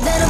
that